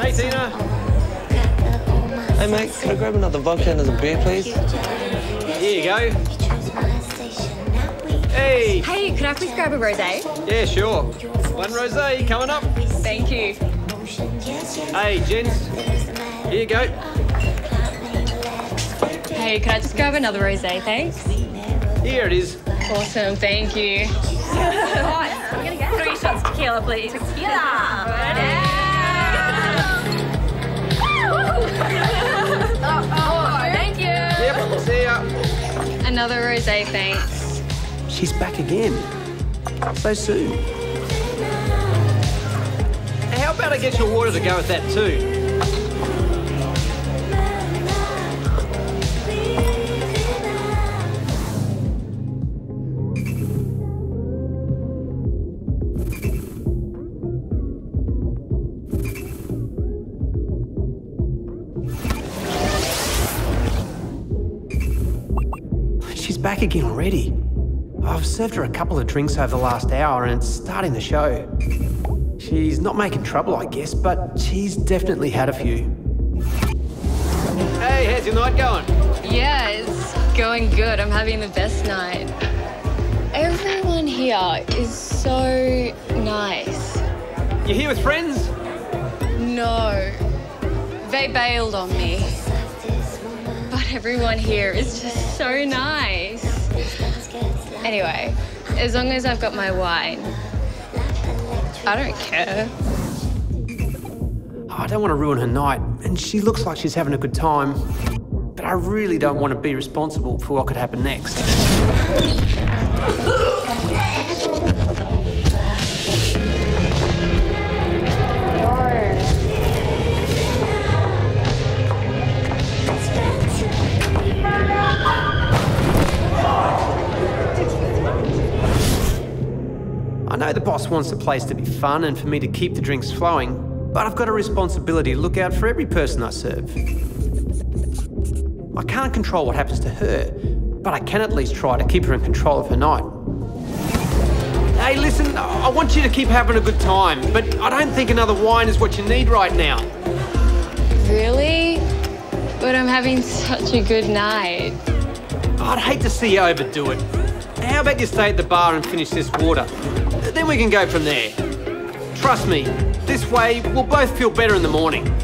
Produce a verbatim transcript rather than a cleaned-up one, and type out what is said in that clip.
Hey, Tina. Hey, mate, can I grab another vodka and a beer, please? Here you go. Hey. Hey, could I please grab a rosé? Yeah, sure. One rosé coming up. Thank you. Hey, gents. Here you go. Hey, could I just grab another rosé, thanks? Here it is. Awesome, thank you. Right, we're gonna go. Three shots tequila, please. Tequila. Yeah. oh, oh, thank you. Yep, see ya. Another rosé, thanks. She's back again. So soon. How about I get your water to go with that too? She's back again already. I've served her a couple of drinks over the last hour and it's starting the show. She's not making trouble, I guess, but she's definitely had a few. Hey, how's your night going? Yeah, it's going good. I'm having the best night. Everyone here is so nice. You here with friends? No. They bailed on me. Everyone here is just so nice. Anyway, as long as I've got my wine, I don't care. I don't want to ruin her night, and she looks like she's having a good time, but I really don't want to be responsible for what could happen next. I know the boss wants the place to be fun and for me to keep the drinks flowing, but I've got a responsibility to look out for every person I serve. I can't control what happens to her, but I can at least try to keep her in control of her night. Hey, listen, I want you to keep having a good time, but I don't think another wine is what you need right now. Really? But I'm having such a good night. I'd hate to see you overdo it. How about you stay at the bar and finish this water? Then we can go from there. Trust me, this way we'll both feel better in the morning.